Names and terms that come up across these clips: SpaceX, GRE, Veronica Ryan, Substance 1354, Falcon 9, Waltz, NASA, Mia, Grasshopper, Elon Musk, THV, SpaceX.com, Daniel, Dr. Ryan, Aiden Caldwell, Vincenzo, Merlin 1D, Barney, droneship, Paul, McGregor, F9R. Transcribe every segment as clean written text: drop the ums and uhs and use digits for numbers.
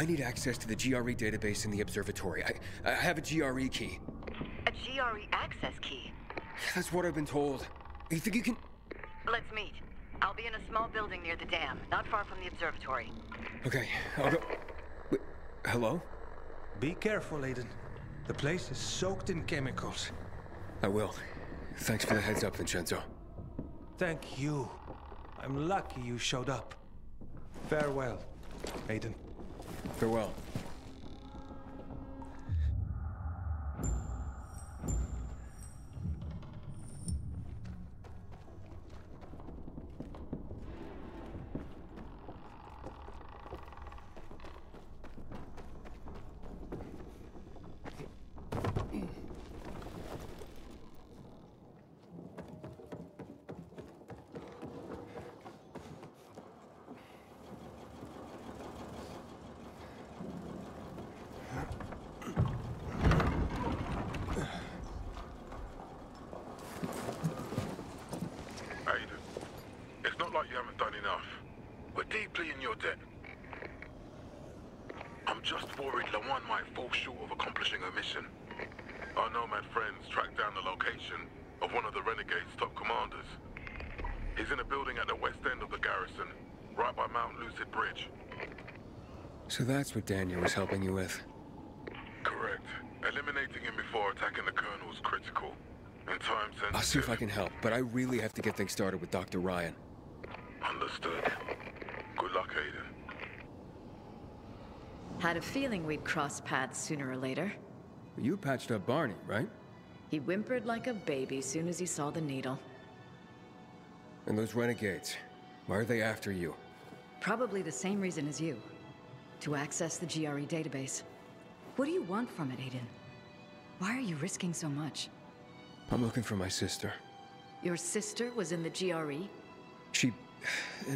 I need access to the GRE database in the observatory. I have a GRE key. A GRE access key? That's what I've been told. You think you can... Let's meet. I'll be in a small building near the dam, not far from the observatory. Okay, I'll go... Wait, hello? Be careful, Aiden. The place is soaked in chemicals. I will. Thanks for the heads up, Vincenzo. Thank you. I'm lucky you showed up. Farewell, Aiden. Farewell. So that's what Daniel was helping you with? Correct. Eliminating him before attacking the colonel is critical. And time sensitive. I'll see if I can help, but I really have to get things started with Dr. Ryan. Understood. Good luck, Aiden. Had a feeling we'd cross paths sooner or later. You patched up Barney, right? He whimpered like a baby soon as he saw the needle. And those renegades, why are they after you? Probably the same reason as you. To access the GRE database. What do you want from it, Aiden? Why are you risking so much? I'm looking for my sister. Your sister was in the GRE?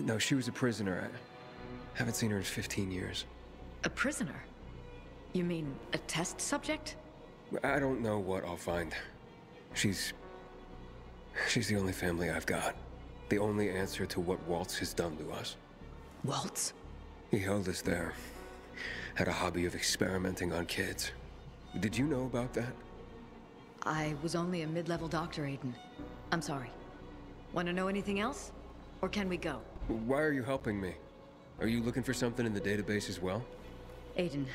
No, she was a prisoner. I haven't seen her in 15 years. A prisoner? You mean a test subject? I don't know what I'll find. She's the only family I've got. The only answer to what Waltz has done to us. Waltz? He held us there. Had a hobby of experimenting on kids. Did you know about that? I was only a mid-level doctor, Aiden. I'm sorry. Want to know anything else? Or can we go? Why are you helping me? Are you looking for something in the database as well? Aiden,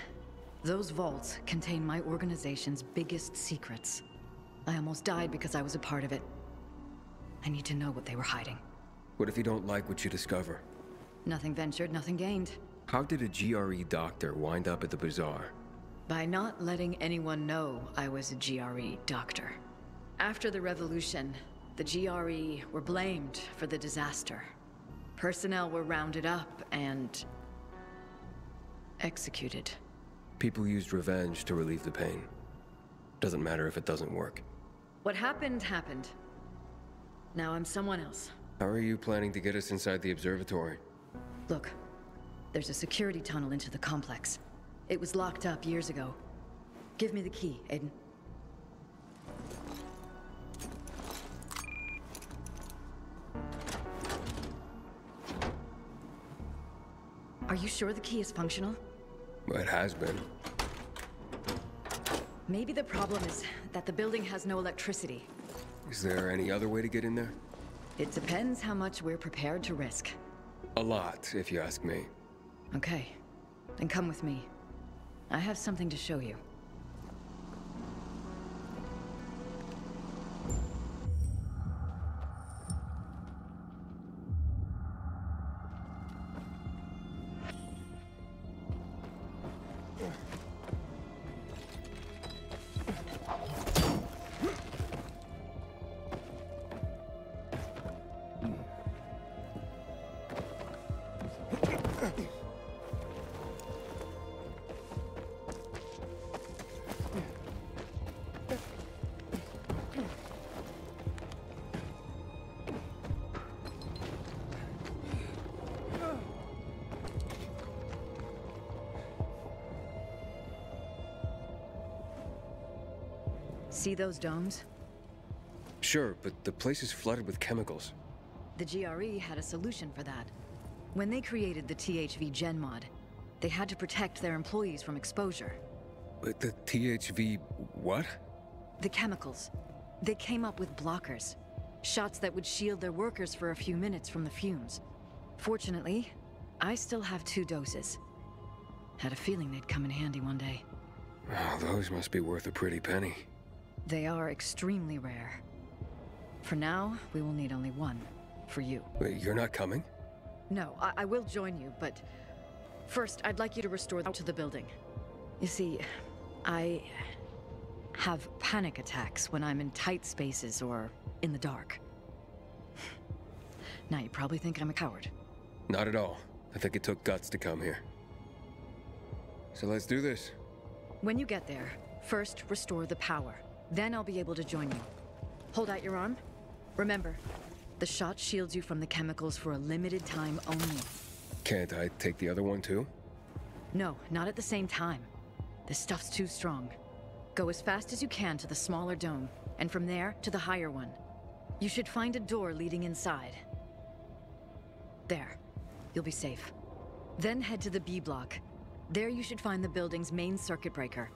those vaults contain my organization's biggest secrets. I almost died because I was a part of it. I need to know what they were hiding. What if you don't like what you discover? Nothing ventured, nothing gained. How did a GRE doctor wind up at the bazaar? By not letting anyone know I was a GRE doctor. After the revolution, the GRE were blamed for the disaster. Personnel were rounded up and... executed. People used revenge to relieve the pain. Doesn't matter if it doesn't work. What happened, happened. Now I'm someone else. How are you planning to get us inside the observatory? Look, there's a security tunnel into the complex. It was locked up years ago. Give me the key, Aiden. Are you sure the key is functional? Well, it has been. Maybe the problem is that the building has no electricity. Is there any other way to get in there? It depends how much we're prepared to risk. A lot, if you ask me. Okay. Then come with me. I have something to show you. See those domes? Sure, but the place is flooded with chemicals. The GRE had a solution for that. When they created the THV Gen mod, They had to protect their employees from exposure. But the THV what? The chemicals. They came up with blockers. Shots that would shield their workers for a few minutes from the fumes. Fortunately, I still have 2 doses. Had a feeling they'd come in handy one day. Oh, those must be worth a pretty penny. They are extremely rare. For now, we will need only one. For you. Wait, you're not coming? No, I will join you, but... First, I'd like you to restore them to the building. You see, I have panic attacks when I'm in tight spaces or in the dark. Now you probably think I'm a coward. Not at all. I think it took guts to come here. So let's do this. When you get there, first restore the power. Then I'll be able to join you. Hold out your arm. Remember, the shot shields you from the chemicals for a limited time only. Can't I take the other one too? No, not at the same time. This stuff's too strong. Go as fast as you can to the smaller dome, and from there to the higher one. You should find a door leading inside. There. You'll be safe. Then head to the B block. There you should find the building's main circuit breaker.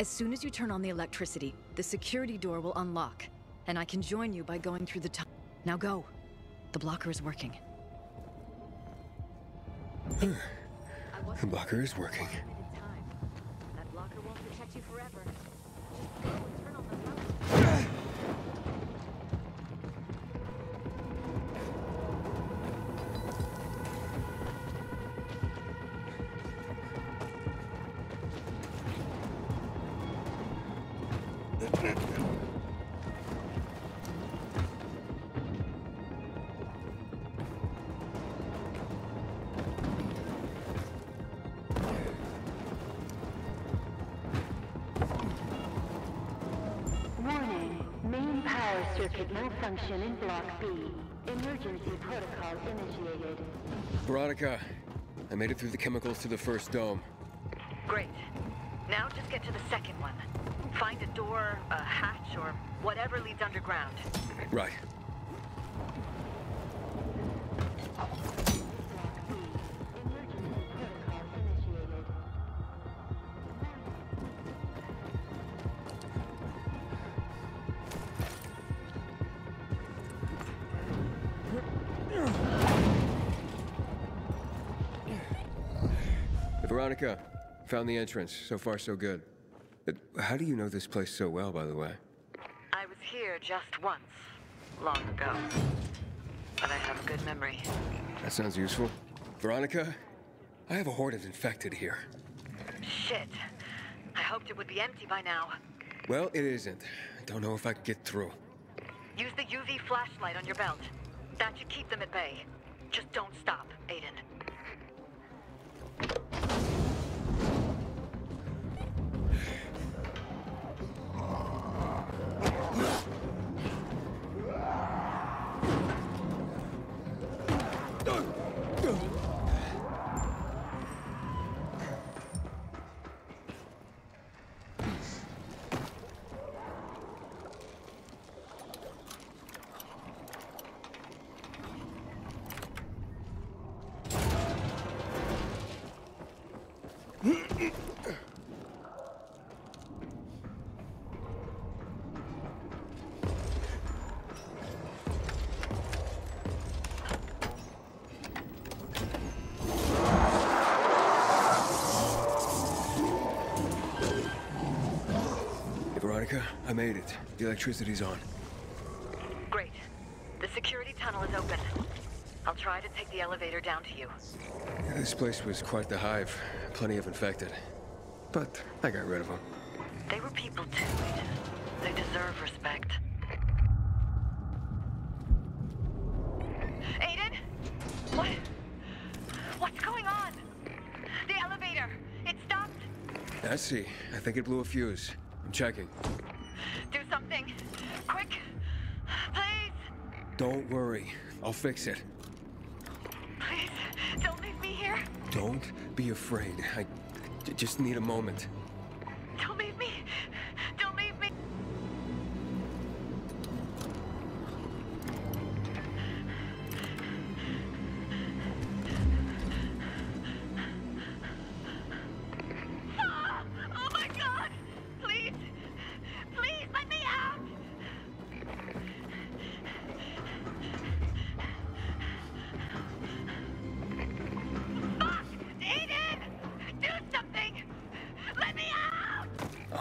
As soon as you turn on the electricity, the security door will unlock, and I can join you by going through the tunnel. Now go. The blocker is working. The blocker is working. That blocker won't protect you forever. Just go and turn on the power. Malfunction in Block B. Emergency protocol initiated. Veronica, I made it through the chemicals to the first dome. Great. Now just get to the second one. Find a door, a hatch, or whatever leads underground. Right. Veronica, found the entrance. So far, so good. How do you know this place so well, by the way? I was here just once, long ago. But I have a good memory. That sounds useful. Veronica, I have a horde of infected here. Shit. I hoped it would be empty by now. Well, it isn't. I don't know if I can get through. Use the UV flashlight on your belt. That should keep them at bay. Just don't stop, Aiden. I made it. The electricity's on. Great. The security tunnel is open. I'll try to take the elevator down to you. Yeah, this place was quite the hive. Plenty of infected. But I got rid of them. They were people too. They deserve respect. Aiden? What? What's going on? The elevator. It stopped. I see. I think it blew a fuse. I'm checking. Do something. Quick. Please. Don't worry. I'll fix it. Please. Don't leave me here. Don't be afraid. I just need a moment. Don't leave me. Don't leave me.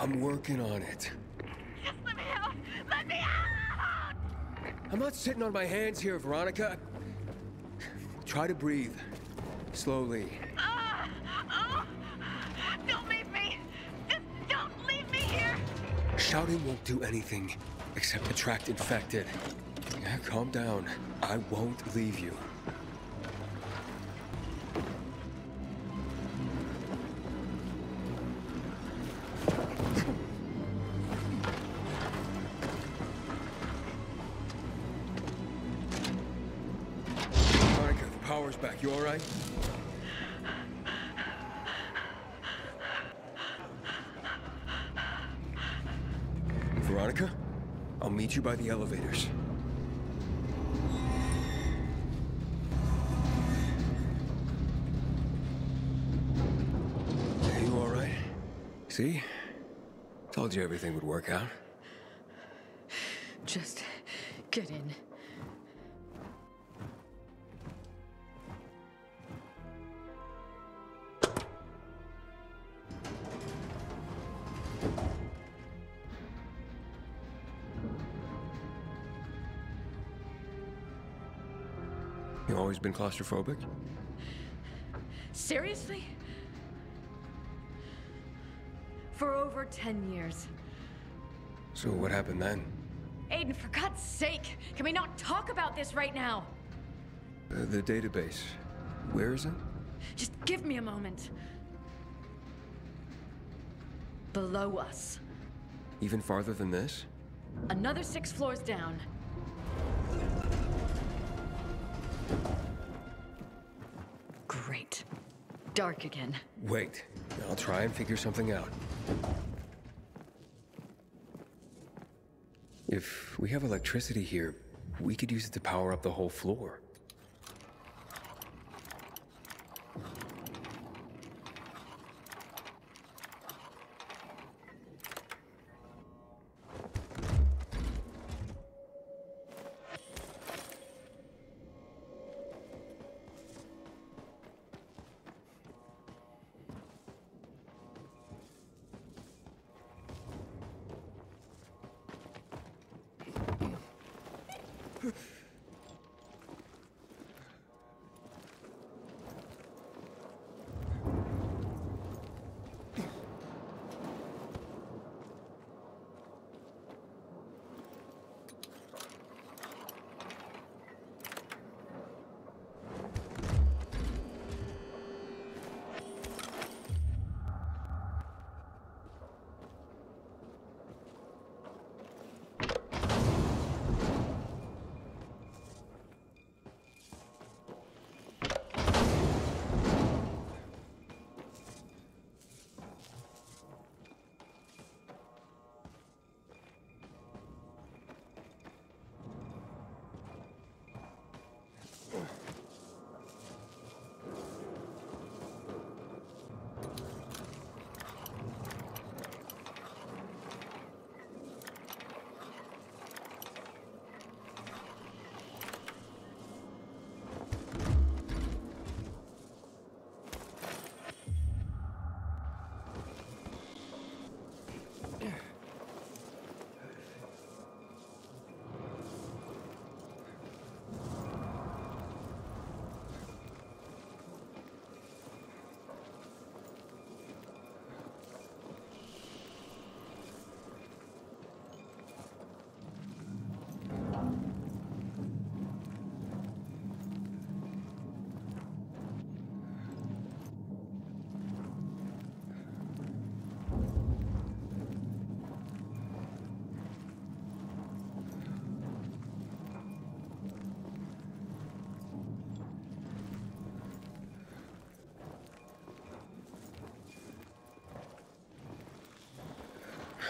I'm working on it. Just let me out! Let me out! I'm not sitting on my hands here, Veronica. Try to breathe. Slowly. Oh! Don't leave me! Just don't leave me here! Shouting won't do anything except attract infected. Yeah, calm down. I won't leave you. Monica, the power's back. You all right? Veronica, I'll meet you by the elevators. See? Told you everything would work out. Just get in. You always been claustrophobic? Seriously? For over 10 years. So what happened then? Aiden, for God's sake, can we not talk about this right now? The database. Where is it? Just give me a moment. Below us. Even farther than this? Another 6 floors down. Great. Dark again. Wait. I'll try and figure something out. If we have electricity here, we could use it to power up the whole floor.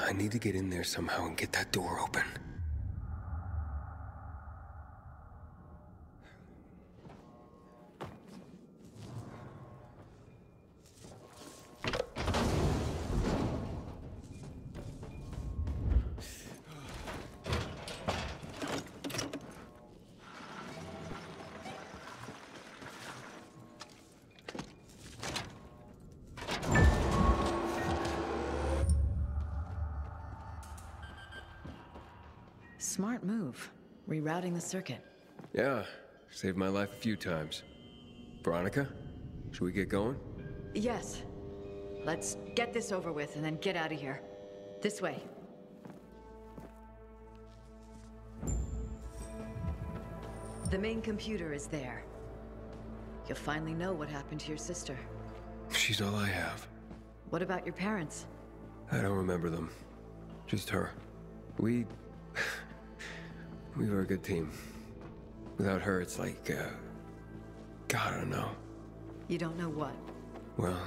I need to get in there somehow and get that door open. Smart move. Rerouting the circuit. Yeah. Saved my life a few times. Veronica, should we get going? Yes. Let's get this over with and then get out of here. This way. The main computer is there. You'll finally know what happened to your sister. She's all I have. What about your parents? I don't remember them. Just her. We were a good team. Without her, it's like, God, I don't know. You don't know what? Well,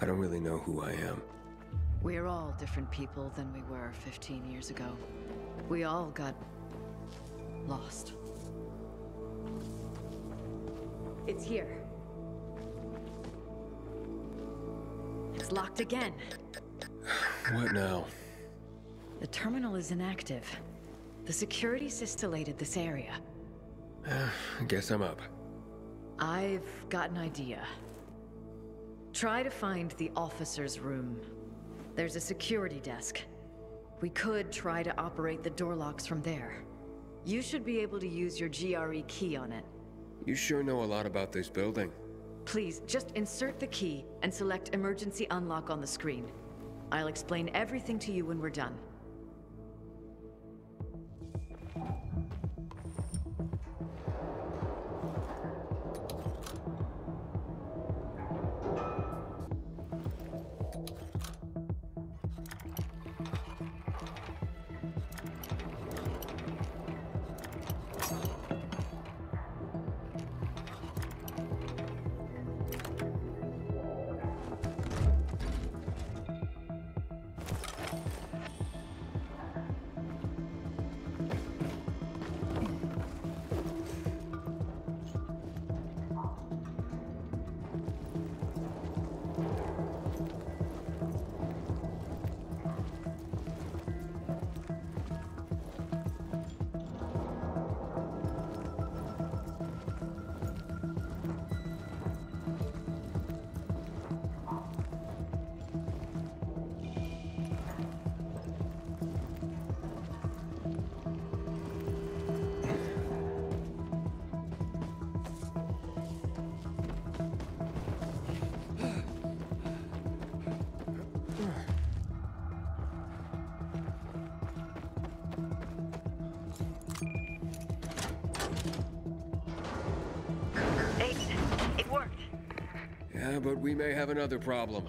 I don't really know who I am. We're all different people than we were 15 years ago. We all got lost. It's here. It's locked again. What now? The terminal is inactive. The security systolated this area. I guess I'm up. I've got an idea. Try to find the officer's room. There's a security desk. We could try to operate the door locks from there. You should be able to use your GRE key on it. You sure know a lot about this building. Please, just insert the key and select emergency unlock on the screen. I'll explain everything to you when we're done. But we may have another problem.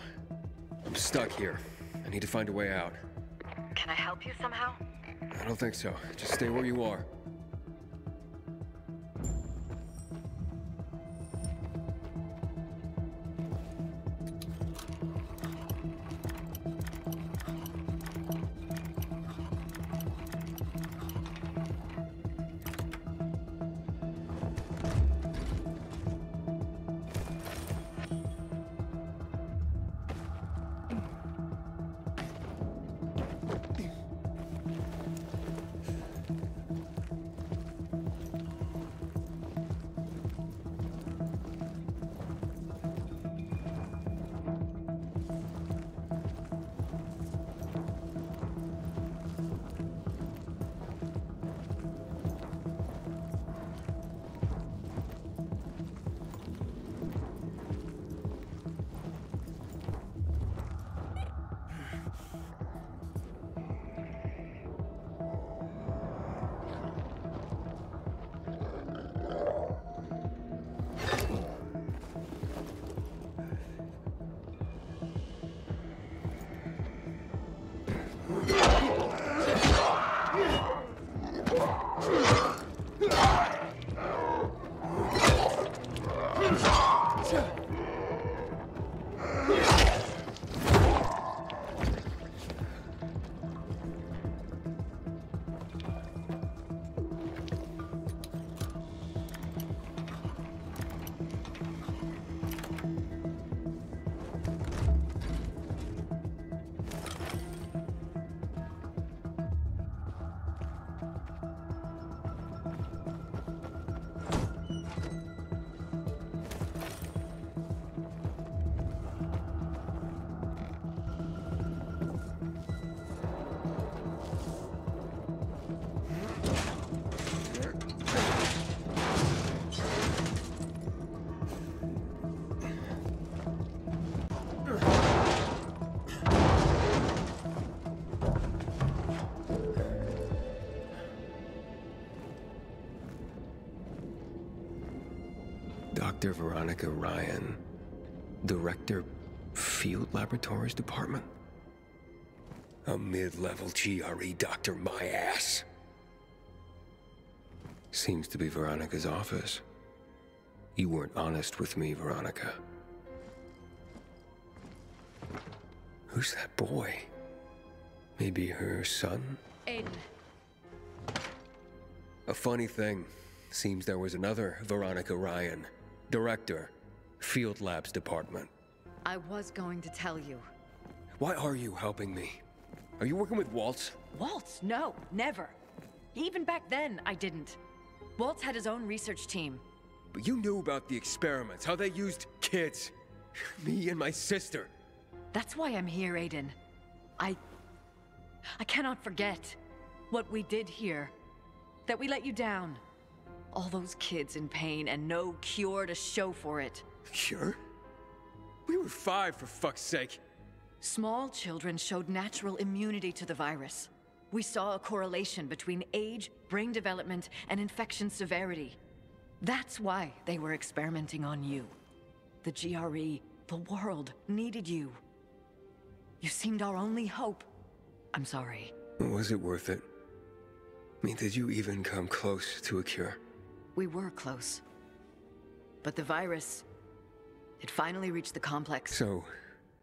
I'm stuck here. I need to find a way out. Can I help you somehow? I don't think so. Just stay where you are. Dr. Veronica Ryan, Director, Field Laboratories Department? A mid-level GRE doctor, my ass. Seems to be Veronica's office. You weren't honest with me, Veronica. Who's that boy? Maybe her son? Aiden. A funny thing. Seems there was another Veronica Ryan, Director, Field Labs Department. I was going to tell you. Why are you helping me? Are you working with Waltz? Waltz? No, never. Even back then, I didn't. Waltz had his own research team. But you knew about the experiments, how they used kids. Me and my sister. That's why I'm here, Aiden. I cannot forget what we did here. That we let you down. All those kids in pain and no cure to show for it. Cure? We were 5, for fuck's sake. Small children showed natural immunity to the virus. We saw a correlation between age, brain development, and infection severity. That's why they were experimenting on you. The GRE, the world, needed you. You seemed our only hope. I'm sorry. Was it worth it? I mean, did you even come close to a cure? We were close. But the virus, it finally reached the complex. So,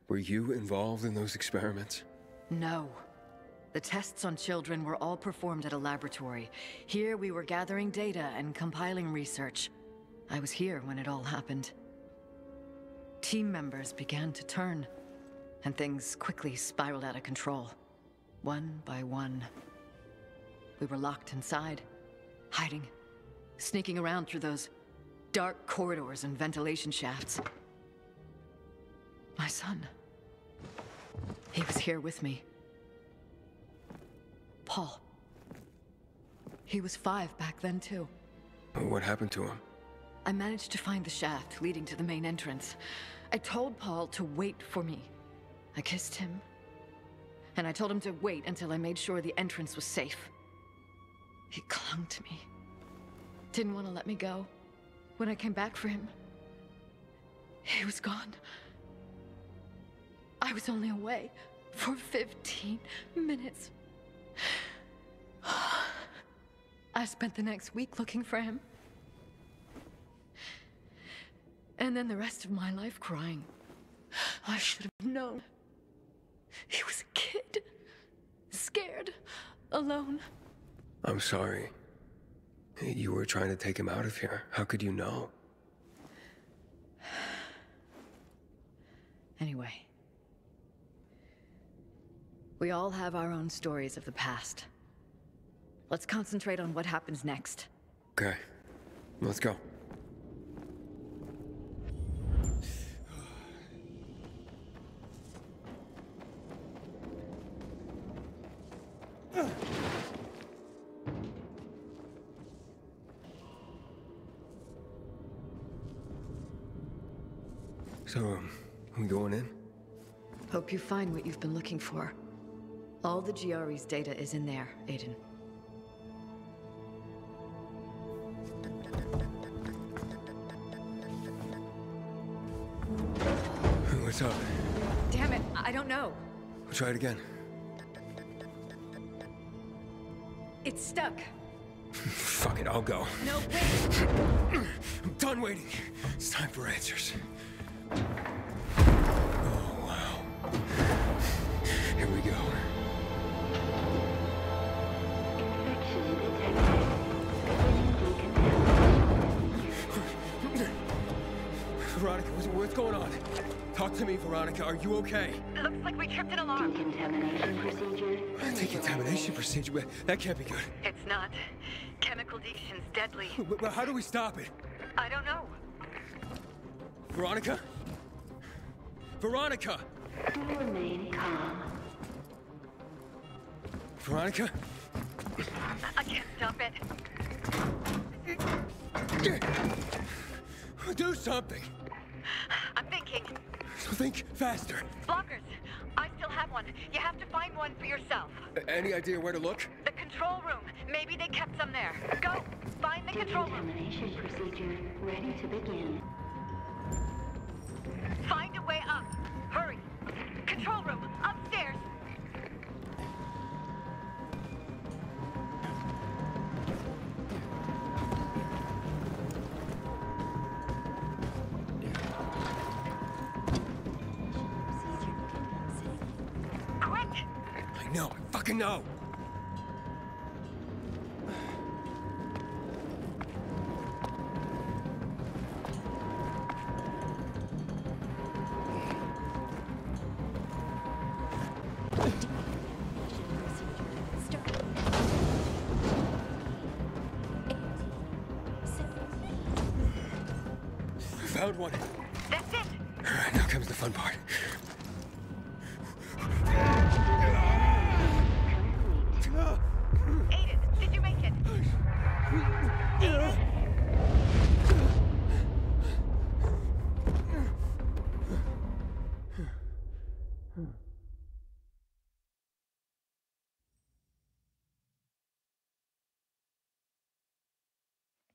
were you involved in those experiments? No. The tests on children were all performed at a laboratory. Here we were gathering data and compiling research. I was here when it all happened. Team members began to turn, and things quickly spiraled out of control. One by one. We were locked inside, hiding, sneaking around through those dark corridors and ventilation shafts. My son. He was here with me. Paul. He was 5 back then, too. What happened to him? I managed to find the shaft leading to the main entrance. I told Paul to wait for me. I kissed him, and I told him to wait until I made sure the entrance was safe. He clung to me. Didn't want to let me go. When I came back for him, he was gone. I was only away for 15 minutes. I spent the next week looking for him. And then the rest of my life crying. I should have known. He was a kid. Scared. Alone. I'm sorry. You were trying to take him out of here. How could you know? Anyway. We all have our own stories of the past. Let's concentrate on what happens next. Okay. Let's go. So, we going in? Hope you find what you've been looking for. All the GRE's data is in there, Aiden. What's up? Damn it, I don't know. We'll try it again. It's stuck. Fuck it, I'll go. No, wait. I'm done waiting. It's time for answers. Oh, wow. Here we go. Infection detected. Veronica, what's going on? Talk to me, Veronica. Are you okay? It looks like we tripped an alarm. Decontamination procedure. Decontamination procedure? That can't be good. It's not. Chemical dection's deadly. But how do we stop it? I don't know. Veronica? Veronica! Remain calm. Veronica? I can't stop it. Do something! I'm thinking. So think faster. Blockers. I still have one. You have to find one for yourself. Any idea where to look? The control room. Maybe they kept some there. Go, find the control room. Decontamination procedure ready to begin. Find a way up. Hurry. Control room, upstairs. No! Found one. That's it. All right, now comes the fun part.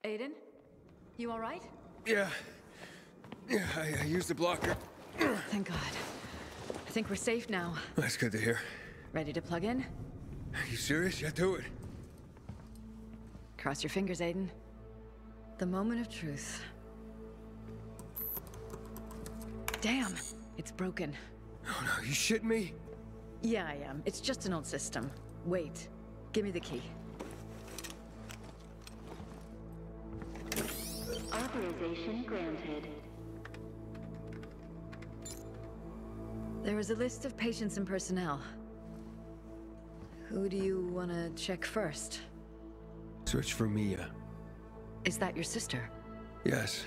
Aiden, you all right? Yeah, I used the blocker. Thank God. I think we're safe now. That's good to hear. Ready to plug in? Are you serious? Yeah, do it. Cross your fingers, Aiden. The moment of truth. Damn, it's broken. Oh no, you shitting me? Yeah, I am. It's just an old system. Wait, give me the key. Authorization granted. There is a list of patients and personnel. Who do you want to check first? Search for Mia. Is that your sister? Yes.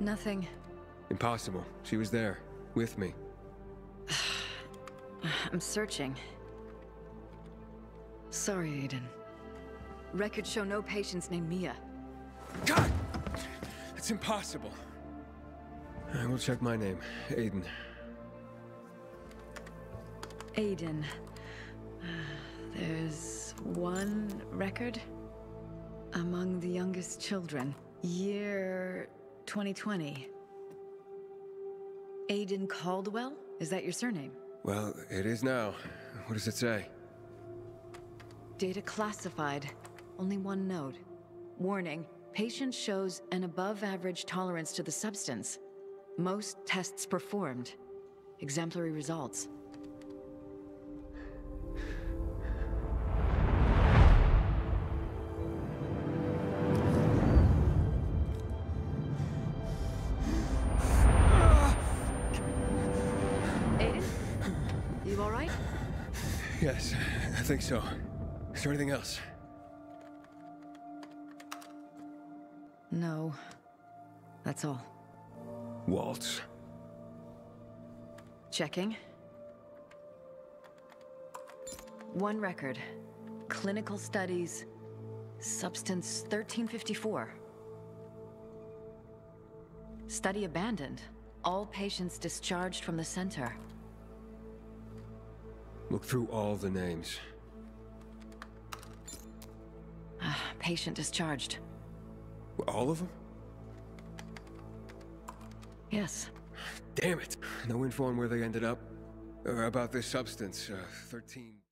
Nothing. Impossible. She was there, with me. I'm searching. Sorry, Aiden. Records show no patients named Mia. God! That's impossible. I will check my name. Aiden. Aiden. There's one record among the youngest children. Year 2020. Aiden Caldwell? Is that your surname? Well, it is now. What does it say? Data classified. Only one node. Warning. Patient shows an above-average tolerance to the substance. Most tests performed. Exemplary results. Aiden? You all right? Yes, I think so. Is there anything else? No. That's all. Waltz. Checking. One record. Clinical studies. Substance 1354. Study abandoned. All patients discharged from the center. Look through all the names. Patient discharged. All of them? Yes. Damn it. No info on where they ended up. Or about this substance, 13...